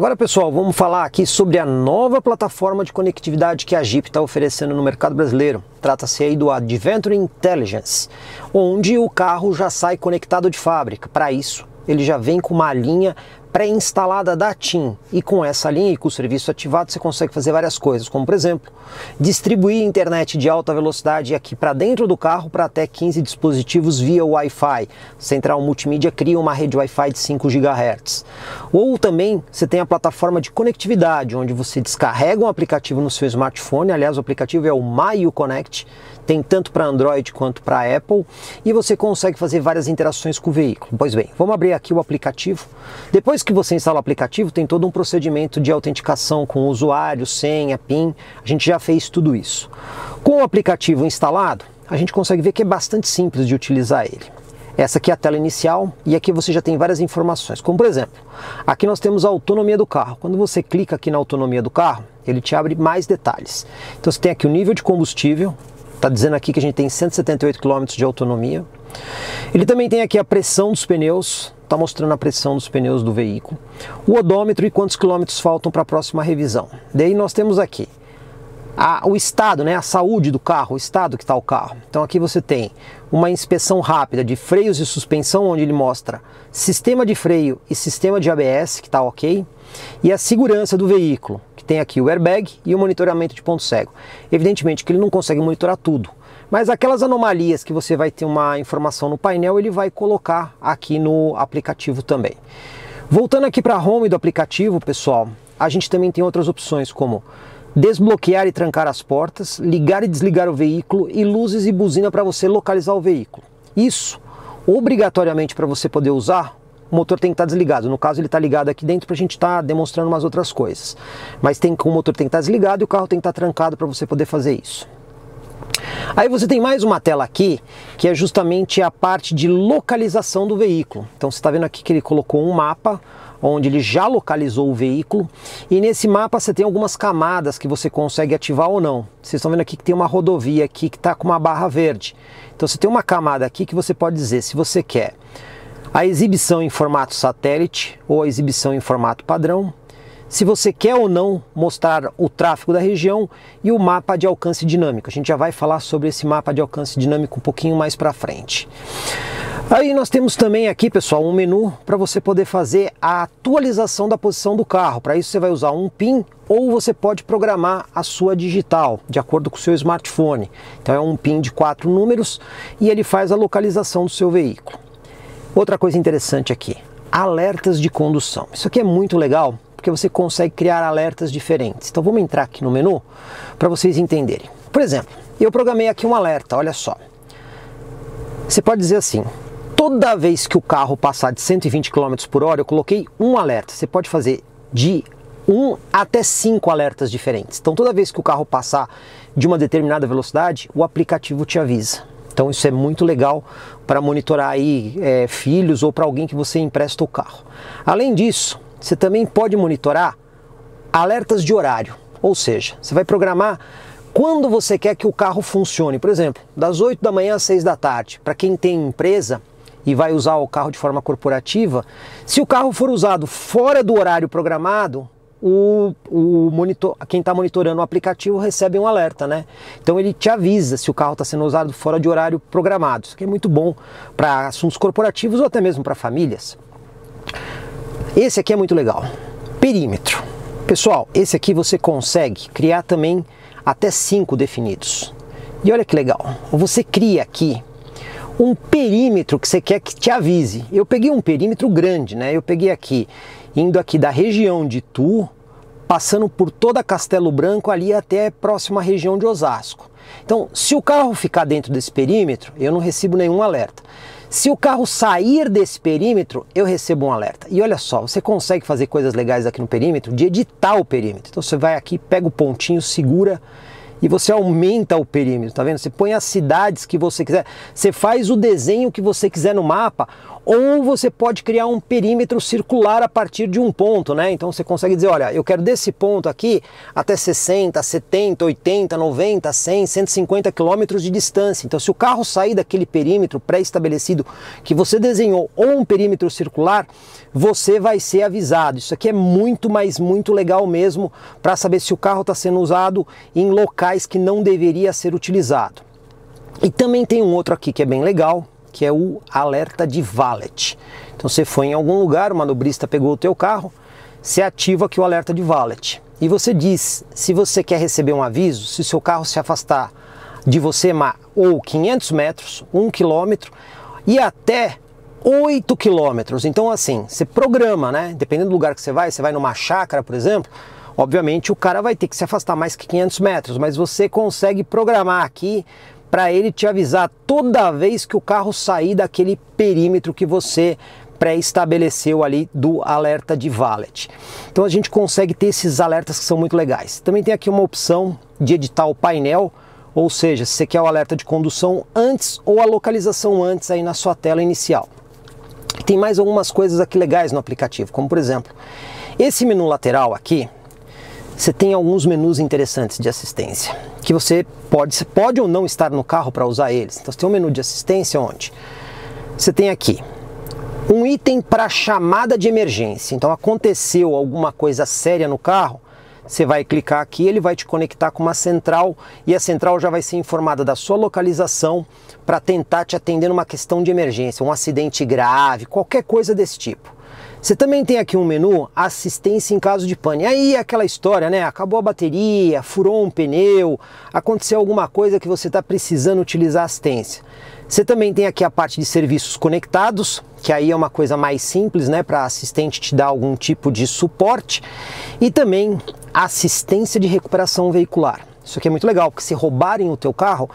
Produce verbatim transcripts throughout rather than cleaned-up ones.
Agora, pessoal, vamos falar aqui sobre a nova plataforma de conectividade que a Jeep está oferecendo no mercado brasileiro. Trata-se aí do Adventure Intelligence, onde o carro já sai conectado de fábrica. Para isso, ele já vem com uma linha pré-instalada da TIM, e com essa linha e com o serviço ativado você consegue fazer várias coisas, como por exemplo, distribuir internet de alta velocidade aqui para dentro do carro para até quinze dispositivos via Wi-Fi. Central multimídia cria uma rede Wi-Fi de cinco gigahertz. Ou também você tem a plataforma de conectividade, onde você descarrega um aplicativo no seu smartphone, aliás o aplicativo é o MyU Connect, tem tanto para Android quanto para Apple, e você consegue fazer várias interações com o veículo. Pois bem, vamos abrir aqui o aplicativo. Depois que você instala o aplicativo, tem todo um procedimento de autenticação com o usuário, senha, PIN, a gente já fez tudo isso. Com o aplicativo instalado, a gente consegue ver que é bastante simples de utilizar ele. Essa aqui é a tela inicial e aqui você já tem várias informações, como por exemplo, aqui nós temos a autonomia do carro. Quando você clica aqui na autonomia do carro, ele te abre mais detalhes. Então você tem aqui o nível de combustível, está dizendo aqui que a gente tem cento e setenta e oito quilômetros de autonomia. Ele também tem aqui a pressão dos pneus, está mostrando a pressão dos pneus do veículo, o odômetro e quantos quilômetros faltam para a próxima revisão. Daí nós temos aqui a, o estado, né, a saúde do carro, o estado que está o carro. Então aqui você tem uma inspeção rápida de freios e suspensão, onde ele mostra sistema de freio e sistema de A B S, que está ok, e a segurança do veículo, que tem aqui o airbag e o monitoramento de ponto cego. Evidentemente que ele não consegue monitorar tudo, mas aquelas anomalias que você vai ter uma informação no painel, ele vai colocar aqui no aplicativo também. Voltando aqui para a home do aplicativo, pessoal, a gente também tem outras opções como desbloquear e trancar as portas, ligar e desligar o veículo e luzes e buzina para você localizar o veículo. Isso, obrigatoriamente, para você poder usar, o motor tem que estar desligado. No caso, ele está ligado aqui dentro para a gente estar demonstrando umas outras coisas. Mas tem, o motor tem que estar desligado e o carro tem que estar trancado para você poder fazer isso. Aí você tem mais uma tela aqui, que é justamente a parte de localização do veículo. Então você está vendo aqui que ele colocou um mapa, onde ele já localizou o veículo, e nesse mapa você tem algumas camadas que você consegue ativar ou não. Vocês estão vendo aqui que tem uma rodovia aqui que está com uma barra verde. Então você tem uma camada aqui que você pode dizer se você quer a exibição em formato satélite ou a exibição em formato padrão, se você quer ou não mostrar o tráfego da região e o mapa de alcance dinâmico. A gente já vai falar sobre esse mapa de alcance dinâmico um pouquinho mais para frente. Aí nós temos também aqui, pessoal, um menu para você poder fazer a atualização da posição do carro. Para isso você vai usar um PIN ou você pode programar a sua digital, de acordo com o seu smartphone. Então é um PIN de quatro números e ele faz a localização do seu veículo. Outra coisa interessante aqui, alertas de condução. Isso aqui é muito legal, porque você consegue criar alertas diferentes. Então vamos entrar aqui no menu para vocês entenderem. Por exemplo, eu programei aqui um alerta, olha só. Você pode dizer assim, toda vez que o carro passar de cento e vinte quilômetros por hora, eu coloquei um alerta. Você pode fazer de um até cinco alertas diferentes. Então toda vez que o carro passar de uma determinada velocidade, o aplicativo te avisa. Então isso é muito legal para monitorar aí é, filhos ou para alguém que você empresta o carro. Além disso, você também pode monitorar alertas de horário, ou seja, você vai programar quando você quer que o carro funcione, por exemplo, das oito da manhã às seis da tarde, para quem tem empresa e vai usar o carro de forma corporativa. Se o carro for usado fora do horário programado, o, o monitor, quem está monitorando o aplicativo recebe um alerta, né? Então ele te avisa se o carro está sendo usado fora de horário programado. Isso aqui é muito bom para assuntos corporativos ou até mesmo para famílias. Esse aqui é muito legal, perímetro. Pessoal, esse aqui você consegue criar também até cinco definidos. E olha que legal, você cria aqui um perímetro que você quer que te avise. Eu peguei um perímetro grande, né? Eu peguei aqui, indo aqui da região de Itu, passando por toda Castelo Branco ali até a próxima região de Osasco. Então, se o carro ficar dentro desse perímetro, eu não recebo nenhum alerta. Se o carro sair desse perímetro, eu recebo um alerta. E olha só, você consegue fazer coisas legais aqui no perímetro, de editar o perímetro. Então você vai aqui, pega o pontinho, segura e você aumenta o perímetro, tá vendo? Você põe as cidades que você quiser, você faz o desenho que você quiser no mapa, ou você pode criar um perímetro circular a partir de um ponto, né? Então você consegue dizer, olha, eu quero desse ponto aqui até sessenta, setenta, oitenta, noventa, cem, cento e cinquenta quilômetros de distância. Então se o carro sair daquele perímetro pré-estabelecido que você desenhou, ou um perímetro circular, você vai ser avisado. Isso aqui é muito, mas muito legal mesmo, para saber se o carro está sendo usado em locais que não deveria ser utilizado. E também tem um outro aqui que é bem legal, que é o alerta de valet. Então você foi em algum lugar, o manobrista pegou o teu carro, você ativa aqui o alerta de valet. E você diz, se você quer receber um aviso, se o seu carro se afastar de você ou quinhentos metros, um quilômetro e até oito quilômetros. Então assim, você programa, né? Dependendo do lugar que você vai, você vai numa chácara, por exemplo, obviamente o cara vai ter que se afastar mais que quinhentos metros, mas você consegue programar aqui para ele te avisar toda vez que o carro sair daquele perímetro que você pré-estabeleceu ali do alerta de valet. Então a gente consegue ter esses alertas que são muito legais. Também tem aqui uma opção de editar o painel, ou seja, se você quer o alerta de condução antes ou a localização antes aí na sua tela inicial. Tem mais algumas coisas aqui legais no aplicativo, como por exemplo, esse menu lateral aqui, você tem alguns menus interessantes de assistência, que você pode, você pode ou não estar no carro para usar eles. Então você tem um menu de assistência onde você tem aqui um item para chamada de emergência. Então aconteceu alguma coisa séria no carro, você vai clicar aqui, ele vai te conectar com uma central e a central já vai ser informada da sua localização para tentar te atender numa questão de emergência, um acidente grave, qualquer coisa desse tipo. Você também tem aqui um menu assistência em caso de pane. Aí aquela história, né? Acabou a bateria, furou um pneu, aconteceu alguma coisa que você está precisando utilizar assistência. Você também tem aqui a parte de serviços conectados, que aí é uma coisa mais simples, né? Para assistente te dar algum tipo de suporte. E também assistência de recuperação veicular. Isso aqui é muito legal, porque se roubarem o teu carro,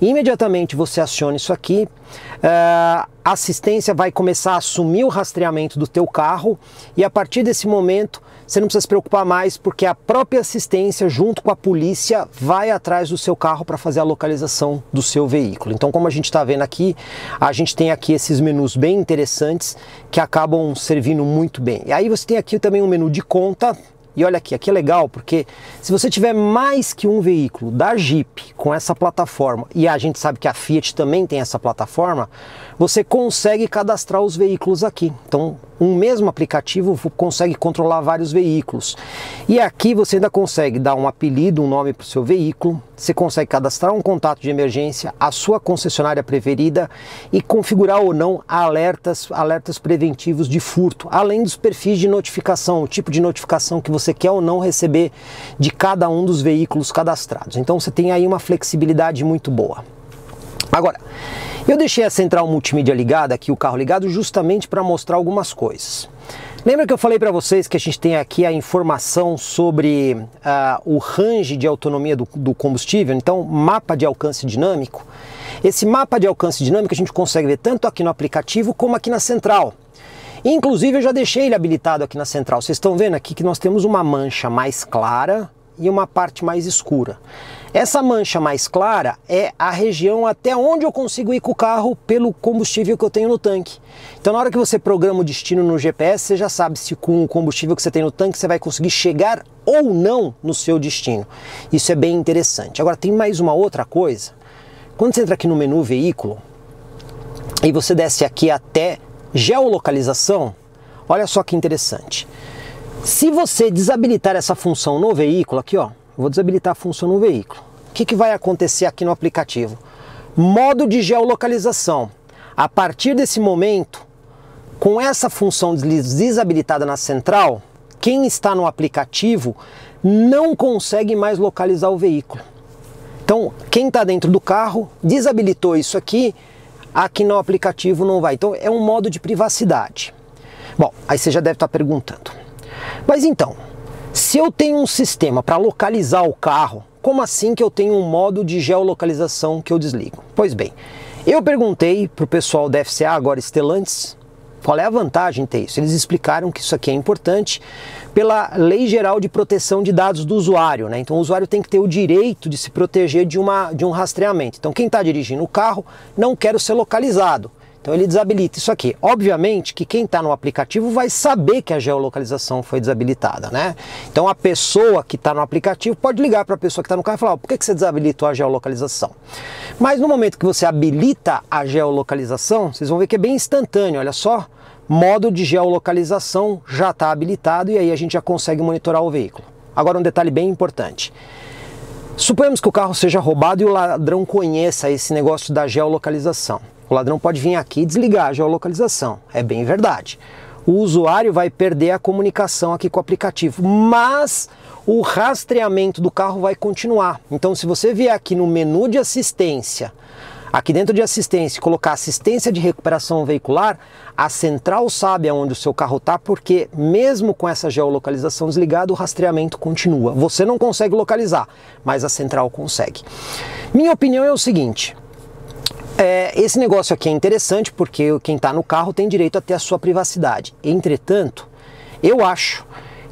imediatamente você aciona isso aqui, a assistência vai começar a assumir o rastreamento do teu carro e a partir desse momento você não precisa se preocupar mais, porque a própria assistência junto com a polícia vai atrás do seu carro para fazer a localização do seu veículo. Então, como a gente está vendo aqui, a gente tem aqui esses menus bem interessantes que acabam servindo muito bem. E aí você tem aqui também um menu de conta. E olha aqui, aqui é legal porque se você tiver mais que um veículo da Jeep com essa plataforma, e a gente sabe que a Fiat também tem essa plataforma, você consegue cadastrar os veículos aqui. Então, um mesmo aplicativo consegue controlar vários veículos. E aqui você ainda consegue dar um apelido, um nome para o seu veículo, você consegue cadastrar um contato de emergência, a sua concessionária preferida e configurar ou não alertas, alertas preventivos de furto, além dos perfis de notificação, o tipo de notificação que você quer ou não receber de cada um dos veículos cadastrados. Então você tem aí uma flexibilidade muito boa. Agora, eu deixei a central multimídia ligada aqui, o carro ligado, justamente para mostrar algumas coisas. Lembra que eu falei para vocês que a gente tem aqui a informação sobre uh, o range de autonomia do, do combustível? Então, mapa de alcance dinâmico. Esse mapa de alcance dinâmico a gente consegue ver tanto aqui no aplicativo como aqui na central. Inclusive, eu já deixei ele habilitado aqui na central. Vocês estão vendo aqui que nós temos uma mancha mais clara e uma parte mais escura. Essa mancha mais clara é a região até onde eu consigo ir com o carro pelo combustível que eu tenho no tanque. Então na hora que você programa o destino no G P S, você já sabe se com o combustível que você tem no tanque você vai conseguir chegar ou não no seu destino. Isso é bem interessante. Agora tem mais uma outra coisa. Quando você entra aqui no menu veículo e você desce aqui até geolocalização, olha só que interessante. Se você desabilitar essa função no veículo, aqui ó, vou desabilitar a função no veículo, o que, que vai acontecer aqui no aplicativo? Modo de geolocalização. A partir desse momento, com essa função desabilitada na central, quem está no aplicativo não consegue mais localizar o veículo. Então, quem está dentro do carro, desabilitou isso aqui, aqui no aplicativo não vai. Então, é um modo de privacidade. Bom, aí você já deve estar perguntando. Mas então, se eu tenho um sistema para localizar o carro, como assim que eu tenho um modo de geolocalização que eu desligo? Pois bem, eu perguntei para o pessoal da F C A, agora Stellantis, qual é a vantagem de ter isso. Eles explicaram que isso aqui é importante pela Lei Geral de Proteção de Dados do Usuário, né? Então o usuário tem que ter o direito de se proteger de, uma, de um rastreamento. Então quem está dirigindo o carro não quer ser localizado. Então ele desabilita isso aqui. Obviamente que quem está no aplicativo vai saber que a geolocalização foi desabilitada, né? Então a pessoa que está no aplicativo pode ligar para a pessoa que está no carro e falar: oh, por que que você desabilitou a geolocalização? Mas no momento que você habilita a geolocalização, vocês vão ver que é bem instantâneo, olha só. Modo de geolocalização já está habilitado e aí a gente já consegue monitorar o veículo. Agora um detalhe bem importante. Suponhamos que o carro seja roubado e o ladrão conheça esse negócio da geolocalização. O ladrão pode vir aqui e desligar a geolocalização, é bem verdade. O usuário vai perder a comunicação aqui com o aplicativo, mas o rastreamento do carro vai continuar. Então se você vier aqui no menu de assistência, aqui dentro de assistência, colocar assistência de recuperação veicular, a central sabe aonde o seu carro está, porque mesmo com essa geolocalização desligada, o rastreamento continua. Você não consegue localizar, mas a central consegue. Minha opinião é o seguinte, é, esse negócio aqui é interessante porque quem está no carro tem direito a ter a sua privacidade. Entretanto, eu acho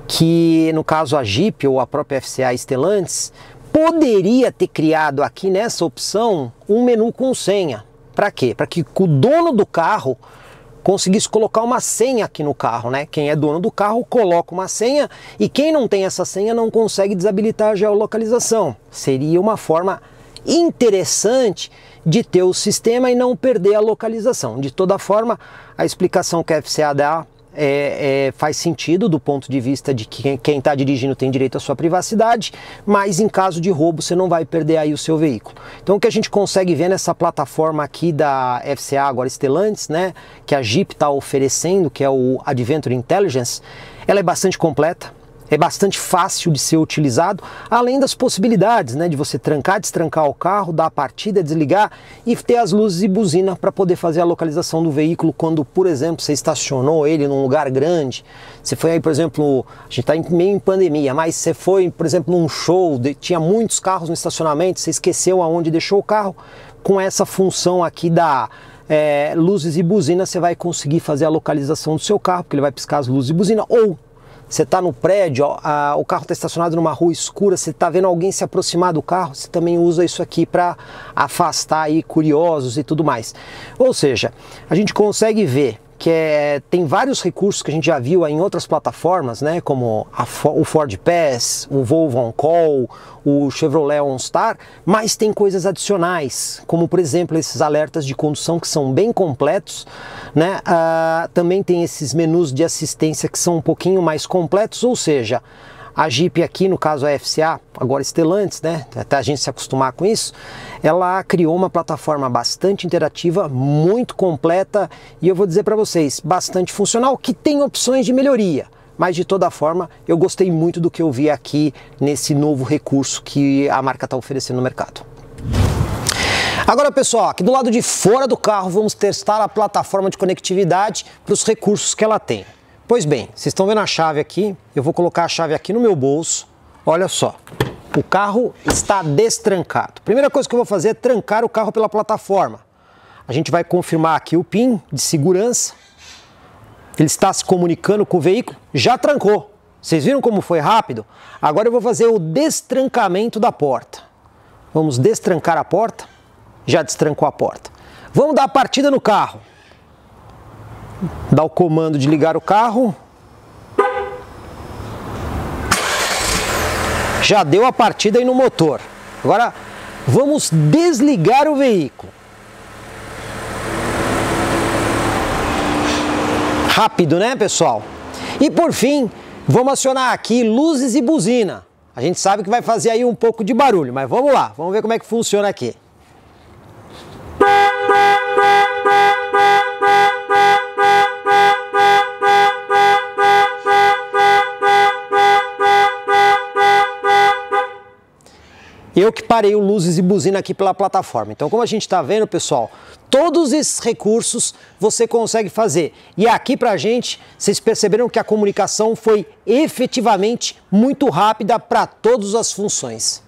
que no caso a Jeep ou a própria F C A Stellantis, poderia ter criado aqui nessa opção um menu com senha. Para quê? Para que o dono do carro conseguisse colocar uma senha aqui no carro, né? Quem é dono do carro coloca uma senha e quem não tem essa senha não consegue desabilitar a geolocalização. Seria uma forma interessante de ter o sistema e não perder a localização. De toda forma, a explicação que a F C A dá É, é, faz sentido do ponto de vista de que quem está dirigindo tem direito à sua privacidade, mas em caso de roubo você não vai perder aí o seu veículo. Então o que a gente consegue ver nessa plataforma aqui da F C A, agora Stellantis, né, que a Jeep está oferecendo, que é o Adventure Intelligence, ela é bastante completa, é bastante fácil de ser utilizado, além das possibilidades, né, de você trancar, destrancar o carro, dar a partida, desligar e ter as luzes e buzina para poder fazer a localização do veículo quando, por exemplo, você estacionou ele num lugar grande. Você foi aí, por exemplo, a gente está em meio em pandemia, mas você foi, por exemplo, num show, tinha muitos carros no estacionamento, você esqueceu aonde deixou o carro, com essa função aqui da... é, luzes e buzina, você vai conseguir fazer a localização do seu carro, porque ele vai piscar as luzes e buzina, ou você está no prédio, ó, a, o carro está estacionado numa rua escura, você está vendo alguém se aproximar do carro, você também usa isso aqui para afastar aí curiosos e tudo mais. Ou seja, a gente consegue ver que é, tem vários recursos que a gente já viu aí em outras plataformas, né, como a, o Ford Pass, o Volvo On Call, o Chevrolet OnStar, mas tem coisas adicionais, como por exemplo esses alertas de condução que são bem completos, né, ah, também tem esses menus de assistência que são um pouquinho mais completos, ou seja, a Jeep aqui, no caso a F C A, agora Stellantis, né, até a gente se acostumar com isso, ela criou uma plataforma bastante interativa, muito completa e eu vou dizer para vocês, bastante funcional, que tem opções de melhoria. Mas de toda forma, eu gostei muito do que eu vi aqui nesse novo recurso que a marca está oferecendo no mercado. Agora pessoal, aqui do lado de fora do carro, vamos testar a plataforma de conectividade para os recursos que ela tem. Pois bem, vocês estão vendo a chave aqui, eu vou colocar a chave aqui no meu bolso, olha só, o carro está destrancado. Primeira coisa que eu vou fazer é trancar o carro pela plataforma. A gente vai confirmar aqui o PIN de segurança, ele está se comunicando com o veículo, já trancou. Vocês viram como foi rápido? Agora eu vou fazer o destrancamento da porta. Vamos destrancar a porta, já destrancou a porta. Vamos dar a partida no carro. Dá o comando de ligar o carro. Já deu a partida aí no motor. Agora vamos desligar o veículo. Rápido, né, pessoal? E por fim, vamos acionar aqui luzes e buzina. A gente sabe que vai fazer aí um pouco de barulho, mas vamos lá, vamos ver como é que funciona aqui. Eu que parei o luzes e buzina aqui pela plataforma. Então, como a gente está vendo, pessoal, todos esses recursos você consegue fazer. E aqui pra gente, vocês perceberam que a comunicação foi efetivamente muito rápida para todas as funções.